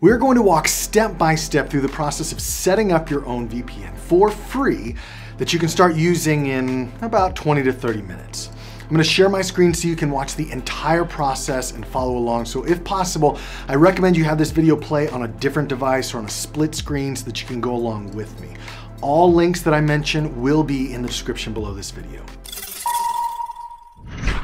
We're going to walk step by step through the process of setting up your own VPN for free that you can start using in about 20 to 30 minutes. I'm going to share my screen so you can watch the entire process and follow along. So if possible, I recommend you have this video play on a different device or on a split screen so that you can go along with me. All links that I mention will be in the description below this video.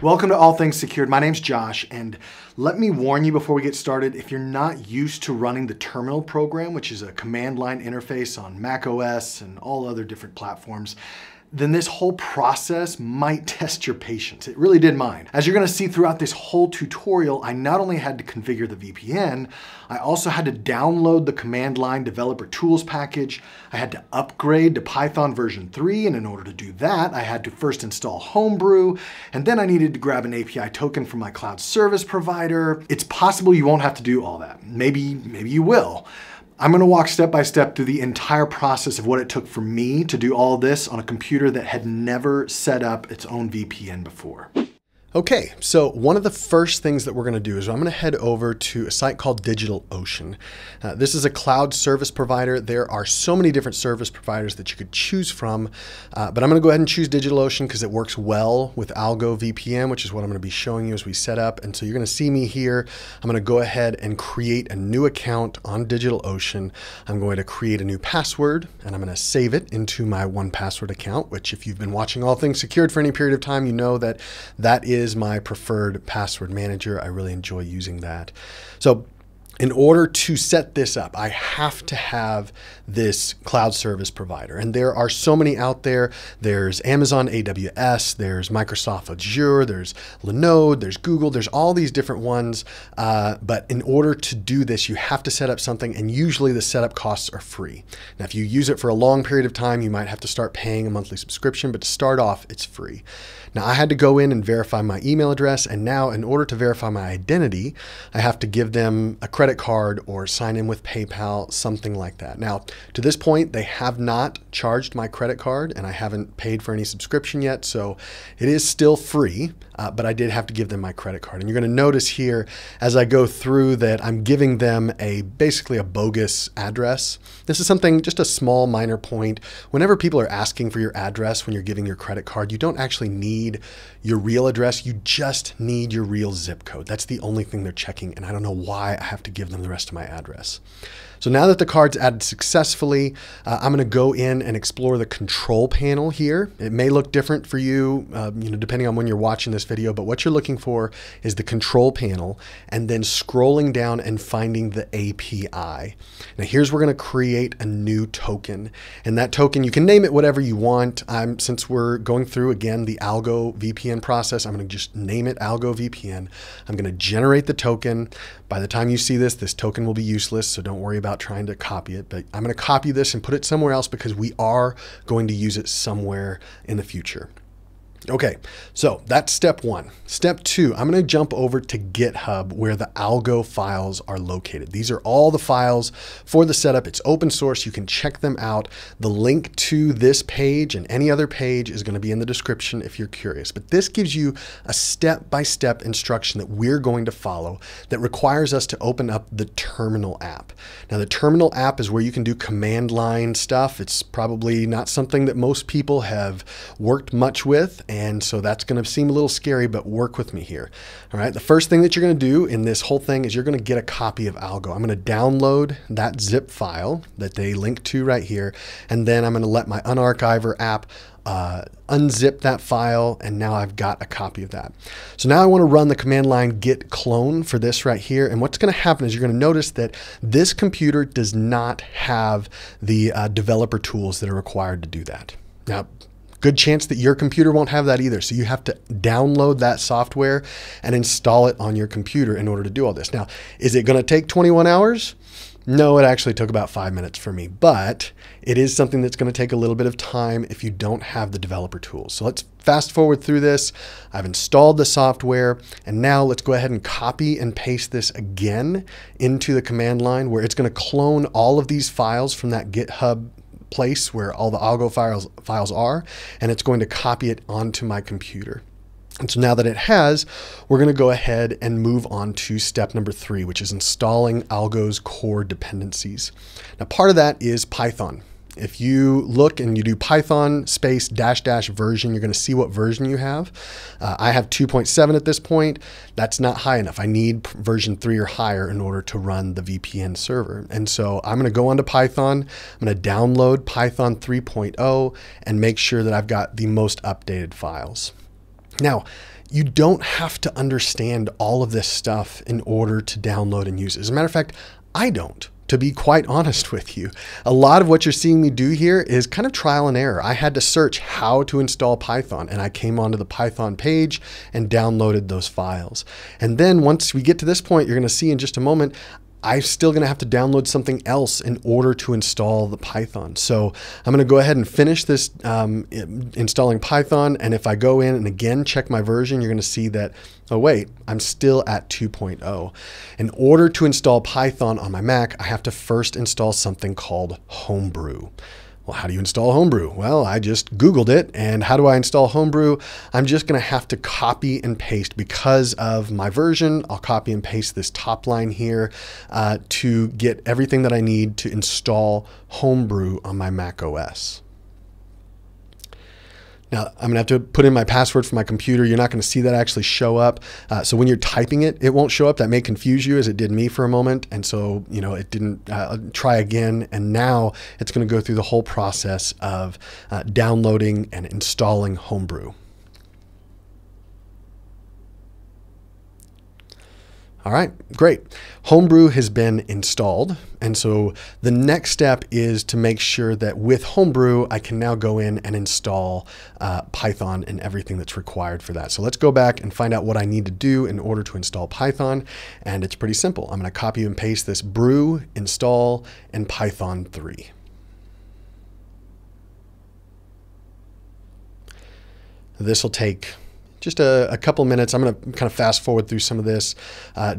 Welcome to All Things Secured. My name's Josh, and let me warn you before we get started, if you're not used to running the terminal program, which is a command line interface on Mac OS and all other different platforms, then this whole process might test your patience. It really did mine. As you're gonna see throughout this whole tutorial, I not only had to configure the VPN, I also had to download the command line developer tools package. I had to upgrade to Python version 3, and in order to do that, I had to first install Homebrew, and then I needed to grab an API token from my cloud service provider. It's possible you won't have to do all that. Maybe you will. I'm gonna walk step by step through the entire process of what it took for me to do all this on a computer that had never set up its own VPN before. Okay, so one of the first things that we're gonna do is I'm gonna head over to a site called DigitalOcean. This is a cloud service provider. There are so many different service providers that you could choose from, but I'm gonna go ahead and choose DigitalOcean because it works well with Algo VPN, which is what I'm gonna be showing you as we set up. And so you're gonna see me here. I'm gonna go ahead and create a new account on DigitalOcean. I'm going to create a new password, and I'm gonna save it into my 1Password account, which if you've been watching All Things Secured for any period of time, you know that that is my preferred password manager. I really enjoy using that. So in order to set this up, I have to have this cloud service provider. And there are so many out there. There's Amazon AWS, there's Microsoft Azure, there's Linode, there's Google, there's all these different ones. But in order to do this, you have to set up something, and usually the setup costs are free. Now, if you use it for a long period of time, you might have to start paying a monthly subscription, but to start off, it's free. Now, I had to go in and verify my email address, and now in order to verify my identity, I have to give them a credit card or sign in with PayPal, something like that. Now, to this point, they have not charged my credit card, and I haven't paid for any subscription yet, so it is still free, but I did have to give them my credit card. And you're going to notice here as I go through that I'm giving them basically a bogus address. This is something, just a small minor point. Whenever people are asking for your address when you're giving your credit card, you don't actually need your real address. You just need your real zip code. That's the only thing they're checking, and I don't know why I have to give them the rest of my address. So now that the card's added successfully, I'm going to go in and explore the control panel here. It may look different for you, depending on when you're watching this video, but what you're looking for is the control panel, and then scrolling down and finding the API. Now here's where we're going to create a new token, and that token, you can name it whatever you want. Since we're going through again the Algo VPN process, I'm going to just name it Algo VPN. I'm going to generate the token. By the time you see this token will be useless, so don't worry about trying to copy it, but I'm going to copy this and put it somewhere else because we are going to use it somewhere in the future. Okay, so that's step one. Step two, I'm going to jump over to GitHub where the Algo files are located. These are all the files for the setup. It's open source. You can check them out. The link to this page and any other page is going to be in the description if you're curious. But this gives you a step-by-step instruction that we're going to follow that requires us to open up the terminal app. Now, the terminal app is where you can do command line stuff. It's probably not something that most people have worked much with. And so that's going to seem a little scary, but work with me here. All right. The first thing that you're going to do in this whole thing is you're going to get a copy of Algo. I'm going to download that zip file that they link to right here. And then I'm going to let my unarchiver app unzip that file, and now I've got a copy of that. So now I want to run the command line git clone for this right here, and what's going to happen is you're going to notice that this computer does not have the developer tools that are required to do that. Now, good chance that your computer won't have that either. So you have to download that software and install it on your computer in order to do all this. Now, is it going to take 21 hours? No, it actually took about 5 minutes for me, but it is something that's going to take a little bit of time if you don't have the developer tools. So let's fast forward through this. I've installed the software, and now let's go ahead and copy and paste this again into the command line where it's going to clone all of these files from that GitHub place where all the Algo files are, and it's going to copy it onto my computer. And so now that it has, we're going to go ahead and move on to step number 3, which is installing Algo's core dependencies. Now, part of that is Python. If you look and you do Python space -- version, you're going to see what version you have. I have 2.7 at this point. That's not high enough. I need version 3 or higher in order to run the VPN server. And so I'm going to go onto Python. I'm going to download Python 3.0 and make sure that I've got the most updated files. Now, you don't have to understand all of this stuff in order to download and use it. As a matter of fact, I don't. To be quite honest with you, a lot of what you're seeing me do here is kind of trial and error. I had to search how to install Python, and I came onto the Python page and downloaded those files. And then once we get to this point, you're going to see in just a moment, I'm still going to have to download something else in order to install the Python. So I'm going to go ahead and finish this installing Python. And if I go in and again check my version, you're going to see that, oh wait, I'm still at 2.0. In order to install Python on my Mac, I have to first install something called Homebrew. Well, how do you install Homebrew? Well, I just Googled it. And how do I install Homebrew? I'm just going to have to copy and paste because of my version. I'll copy and paste this top line here to get everything that I need to install Homebrew on my Mac OS. Now, I'm going to have to put in my password for my computer. You're not going to see that actually show up. So when you're typing it, it won't show up. That may confuse you as it did me for a moment. And so, you know, it didn't try again. And now it's going to go through the whole process of downloading and installing Homebrew. All right, great. Homebrew has been installed. And so the next step is to make sure that with Homebrew, I can now go in and install Python and everything that's required for that. So let's go back and find out what I need to do in order to install Python. And it's pretty simple. I'm going to copy and paste this brew, install, and Python 3. This will take just a couple minutes. I'm going to kind of fast forward through some of this.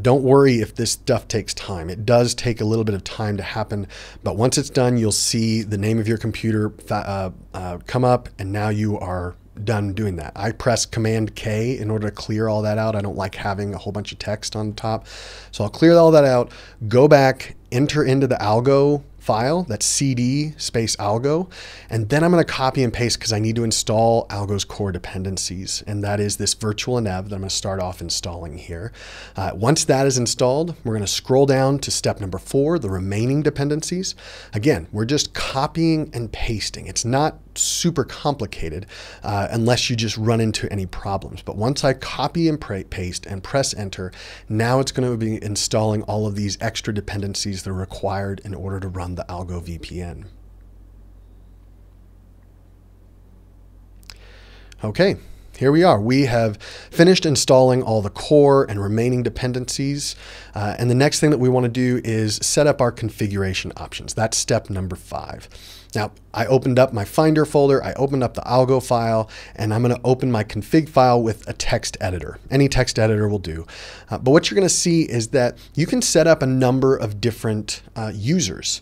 Don't worry if this stuff takes time. It does take a little bit of time to happen, but once it's done, you'll see the name of your computer come up, and now you are done doing that. I press Command K in order to clear all that out. I don't like having a whole bunch of text on top. So I'll clear all that out, go back, enter into the Algo file, that's cd space algo, and then I'm going to copy and paste because I need to install Algo's core dependencies, and that is this virtual env that I'm going to start off installing here. Once that is installed, we're going to scroll down to step number 4, the remaining dependencies. Again, we're just copying and pasting. It's not super complicated unless you just run into any problems. But once I copy and paste and press enter, now it's going to be installing all of these extra dependencies that are required in order to run the Algo VPN. Okay, here we are. We have finished installing all the core and remaining dependencies. And the next thing that we want to do is set up our configuration options. That's step number 5. Now, I opened up my Finder folder, I opened up the Algo file, and I'm going to open my config file with a text editor. Any text editor will do. But what you're going to see is that you can set up a number of different users.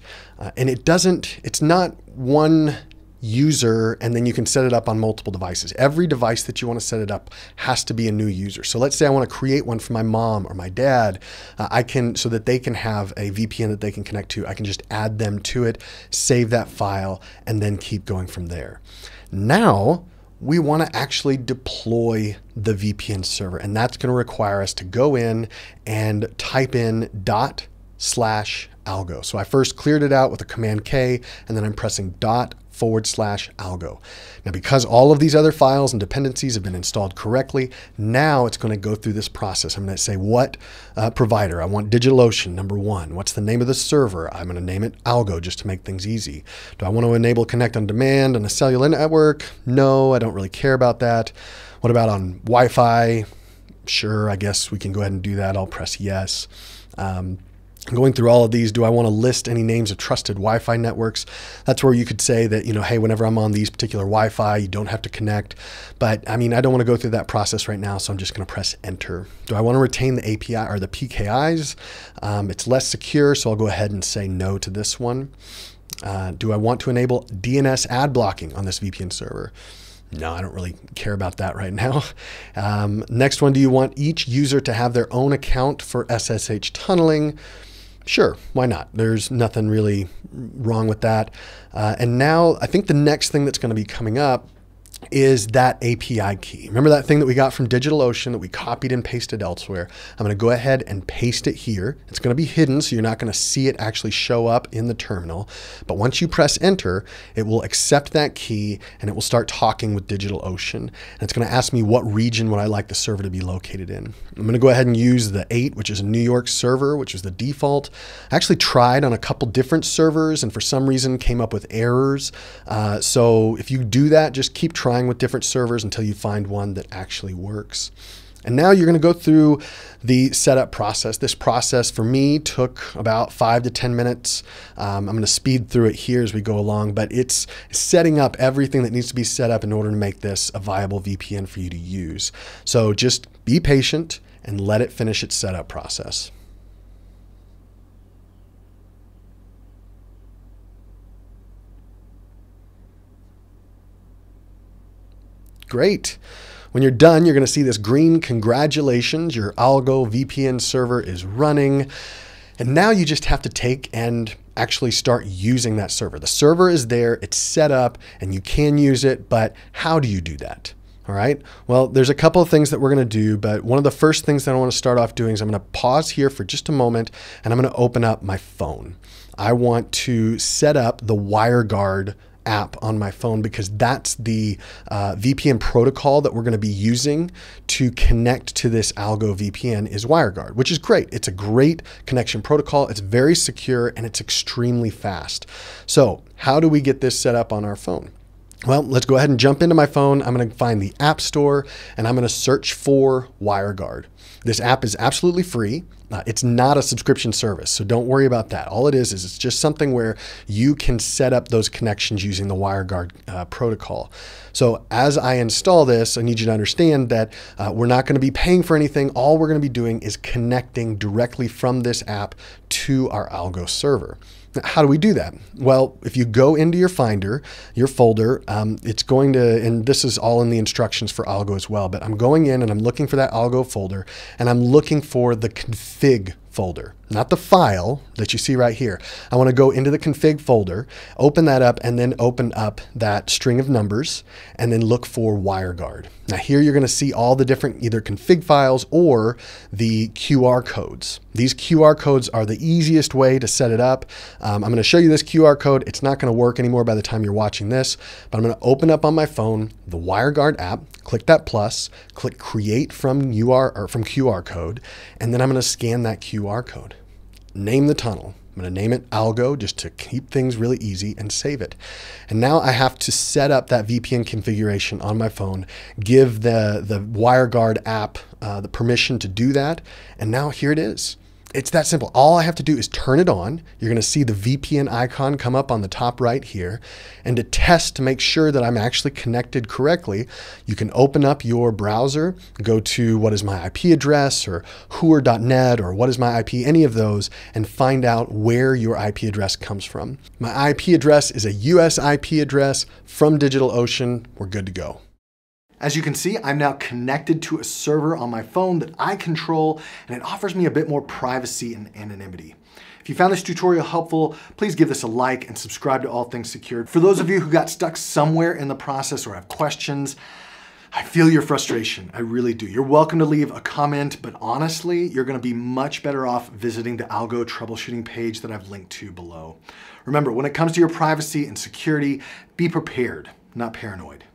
And it's not one user, and then you can set it up on multiple devices. Every device that you want to set it up has to be a new user. So let's say I want to create one for my mom or my dad. I can, so that they can have a VPN that they can connect to. I can just add them to it, save that file, and then keep going from there. Now, we want to actually deploy the VPN server, and that's going to require us to go in and type in ./algo. So I first cleared it out with a Command K, and then I'm pressing ./algo. Now, because all of these other files and dependencies have been installed correctly, now it's going to go through this process. I'm going to say what provider. I want DigitalOcean, #1. What's the name of the server? I'm going to name it Algo just to make things easy. Do I want to enable connect on demand on a cellular network? No, I don't really care about that. What about on Wi-Fi? Sure, I guess we can go ahead and do that. I'll press yes. Going through all of these, do I want to list any names of trusted Wi-Fi networks? That's where you could say that, you know, hey, whenever I'm on these particular Wi-Fi, you don't have to connect. But I mean, I don't want to go through that process right now, so I'm just going to press enter. Do I want to retain the API or the PKIs? It's less secure, so I'll go ahead and say no to this one. Do I want to enable DNS ad blocking on this VPN server? No, I don't really care about that right now. Next one, do you want each user to have their own account for SSH tunneling? Sure, why not? There's nothing really wrong with that. And now I think the next thing that's going to be coming up is that API key. Remember that thing that we got from DigitalOcean that we copied and pasted elsewhere? I'm going to go ahead and paste it here. It's going to be hidden, so you're not going to see it actually show up in the terminal. But once you press enter, it will accept that key and it will start talking with DigitalOcean. And it's going to ask me what region would I like the server to be located in. I'm going to go ahead and use the 8, which is a New York server, which is the default. I actually tried on a couple different servers and for some reason came up with errors. So if you do that, just keep trying with different servers until you find one that actually works. And now you're going to go through the setup process. This process for me took about 5 to 10 minutes. I'm going to speed through it here as we go along, but it's setting up everything that needs to be set up in order to make this a viable VPN for you to use. So just be patient and let it finish its setup process. Great. When you're done, you're going to see this green "Congratulations, your Algo VPN server is running." And now you just have to take and actually start using that server. The server is there, it's set up, and you can use it, but how do you do that? All right. Well, there's a couple of things that we're going to do, but one of the first things that I want to start off doing is I'm going to pause here for just a moment and I'm going to open up my phone. I want to set up the WireGuard app on my phone because that's the VPN protocol that we're going to be using to connect to this Algo VPN is WireGuard, which is great. It's a great connection protocol. It's very secure and it's extremely fast. So how do we get this set up on our phone? Well, let's go ahead and jump into my phone. I'm going to find the App Store and I'm going to search for WireGuard. This app is absolutely free. It's not a subscription service, so don't worry about that. All it is it's just something where you can set up those connections using the WireGuard protocol. So as I install this, I need you to understand that we're not going to be paying for anything. All we're going to be doing is connecting directly from this app to our Algo server. Now, how do we do that? Well, if you go into your Finder, your folder, it's going to, and this is all in the instructions for Algo as well, but I'm going in and I'm looking for that Algo folder and I'm looking for the config folder, not the file that you see right here. I want to go into the config folder, open that up, and then open up that string of numbers and then look for WireGuard. Now here you're going to see all the different either config files or the QR codes. These QR codes are the easiest way to set it up. I'm going to show you this QR code. It's not going to work anymore by the time you're watching this, but I'm going to open up on my phone the WireGuard app, click that plus, click create from QR code, and then I'm going to scan that QR code. Name the tunnel. I'm going to name it Algo just to keep things really easy and save it. And now I have to set up that VPN configuration on my phone, give the WireGuard app the permission to do that. And now here it is. It's that simple. All I have to do is turn it on. You're going to see the VPN icon come up on the top right here. And to test to make sure that I'm actually connected correctly, you can open up your browser, go to what is my IP address or Whoer.net or what is my IP, any of those, and find out where your IP address comes from. My IP address is a US IP address from DigitalOcean. We're good to go. As you can see, I'm now connected to a server on my phone that I control, and it offers me a bit more privacy and anonymity. If you found this tutorial helpful, please give this a like and subscribe to All Things Secured. For those of you who got stuck somewhere in the process or have questions, I feel your frustration, I really do. You're welcome to leave a comment, but honestly, you're gonna be much better off visiting the Algo troubleshooting page that I've linked to below. Remember, when it comes to your privacy and security, be prepared, not paranoid.